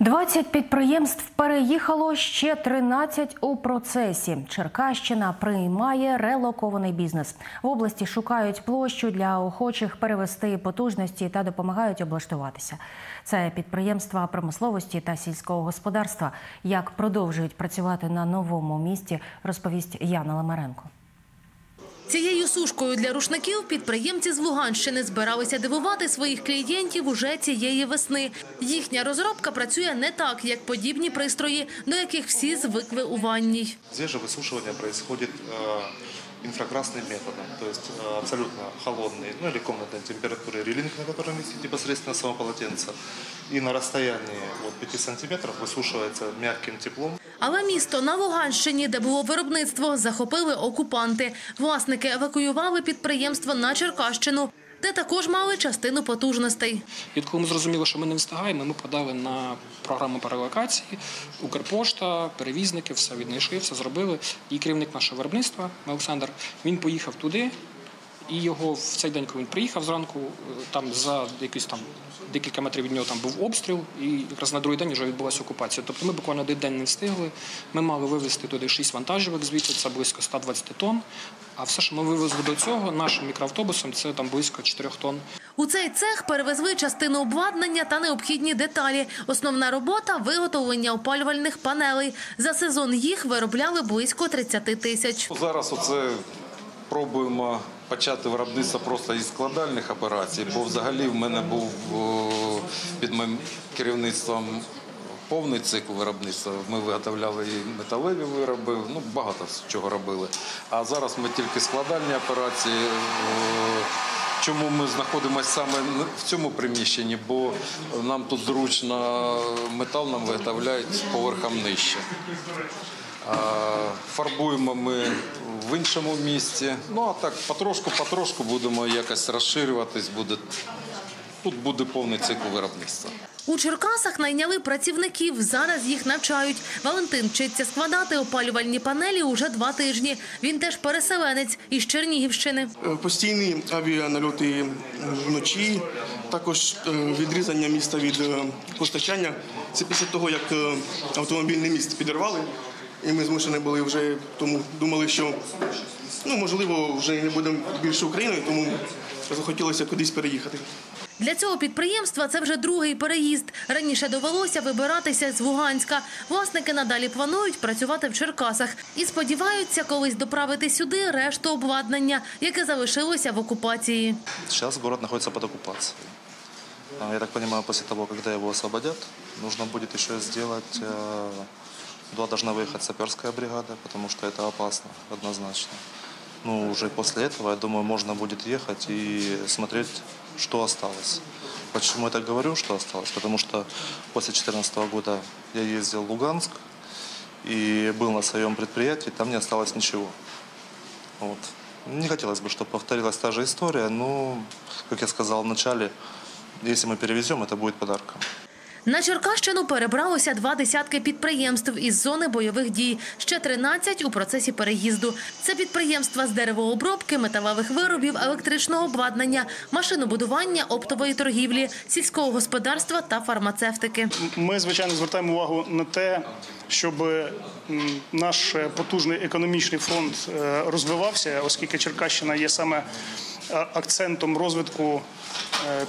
20 підприємств переїхало, ще 13 у процесі. Черкащина приймає релокований бізнес. В області шукають площу для охочих перевести потужності та допомагають облаштуватися. Це підприємства промисловості та сільського господарства. Як продовжують працювати на новому місті, розповість Яна Ламаренко. Цією сушкою для рушників підприємці з Луганщини збиралися дивувати своїх клієнтів уже цієї весни. Їхня розробка працює не так, як подібні пристрої, до яких всі звикли у ванній. Свіже висушування відбувається инфракрасным методом, то есть абсолютно холодный, ну или комнатной температуры релинг, на котором висит непосредственно само полотенце, и на расстоянии 5 сантиметров высушивается мягким теплом. Але місто на Луганщині, де було виробництво, захопили окупанти. Власники евакуювали підприємство на Черкащину, де також мали частину потужностей. І коли ми зрозуміли, що ми не встигаємо, ми подали на програму перелокації, Укрпошта, перевізники, все віднайшли, все зробили. І керівник нашого виробництва, Олександр, він поїхав туди, і його в цей день, коли він приїхав зранку, там за якісь декілька метрів від нього там був обстріл, і якраз на другий день вже відбулася окупація. Тобто ми буквально один день не встигли, ми мали вивезти туди 6 вантажівок звідси, це близько 120 тонн, а все, що ми вивезли до цього нашим мікроавтобусом, це там близько 4 тонн. У цей цех перевезли частину обладнання та необхідні деталі. Основна робота – виготовлення опалювальних панелей. За сезон їх виробляли близько 30 тисяч. Зараз оце пробуємо почати виробництво просто із складальних операцій, бо взагалі в мене був під моїм керівництвом повний цикл виробництва. Ми виготовляли і металеві вироби, ну багато чого робили. А зараз ми тільки складальні операції. Чому ми знаходимося саме в цьому приміщенні? Бо нам тут зручно, метал нам виготовляють поверхом нижче. Фарбуємо ми в іншому місці. Ну а так потрошку будемо якось розширюватись, тут буде повний цикл виробництва. У Черкасах найняли працівників, зараз їх навчають. Валентин вчиться складати опалювальні панелі уже 2 тижні. Він теж переселенець із Чернігівщини. Постійні авіанальоти вночі, також відрізання міста від постачання. Це після того, як автомобільний міст підірвали. І ми змушені були вже, тому думали, що, можливо, вже не будемо більше Україною, тому захотілося кудись переїхати. Для цього підприємства це вже другий переїзд. Раніше довелося вибиратися з Луганська. Власники надалі планують працювати в Черкасах. І сподіваються колись доправити сюди решту обладнання, яке залишилося в окупації. Зараз місто знаходиться під окупацією. Я так розумію, після того, коли його освободять, потрібно буде ще зробити... Туда должна выехать саперская бригада, потому что это опасно, однозначно. Уже после этого, я думаю, можно будет ехать и смотреть, что осталось. Почему я так говорю, что осталось? Потому что после 2014 года я ездил в Луганск и был на своем предприятии, там не осталось ничего. Не хотелось бы, чтобы повторилась та же история, но, как я сказал в начале, если мы перевезем, это будет подарком. На Черкащину перебралося 2 десятки підприємств із зони бойових дій, ще 13 у процесі переїзду. Це підприємства з деревообробки, металевих виробів, електричного обладнання, машинобудування, оптової торгівлі, сільського господарства та фармацевтики. Ми, звичайно, звертаємо увагу на те, щоб наш потужний економічний фронт розвивався, оскільки Черкащина є саме акцентом розвитку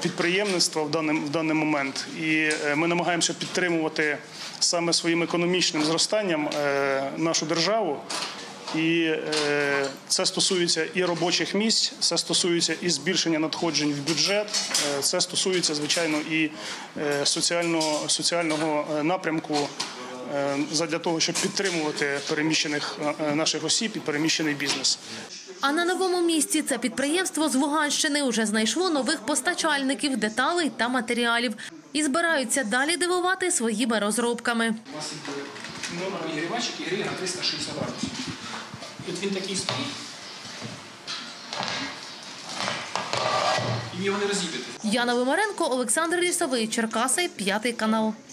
підприємництва в даний момент. І ми намагаємося підтримувати саме своїм економічним зростанням нашу державу. І це стосується і робочих місць, це стосується і збільшення надходжень в бюджет, це стосується, звичайно, і соціального напрямку задля того, щоб підтримувати переміщених наших осіб і переміщений бізнес. А на новому місці це підприємство з Луганщини уже знайшло нових постачальників, деталей та матеріалів. І збираються далі дивувати своїми розробками. Нагрівачик гріє на 360 градусів. От він такий стоїть. І його не розіб'єте. Яна Ламаренко, Олександр, Черкаси, 5 канал.